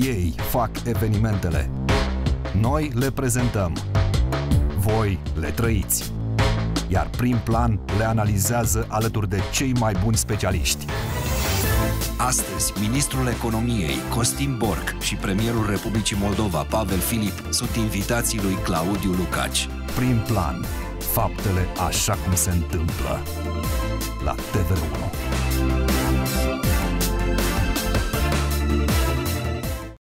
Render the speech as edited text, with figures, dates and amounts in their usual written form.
Ei fac evenimentele. Noi le prezentăm. Voi le trăiți. Iar Prim-plan le analizează alături de cei mai buni specialiști. Astăzi, ministrul economiei, Costin Borc, și premierul Republicii Moldova, Pavel Filip, sunt invitații lui Claudiu Lucaci. Prim-plan. Faptele așa cum se întâmplă. La TV1.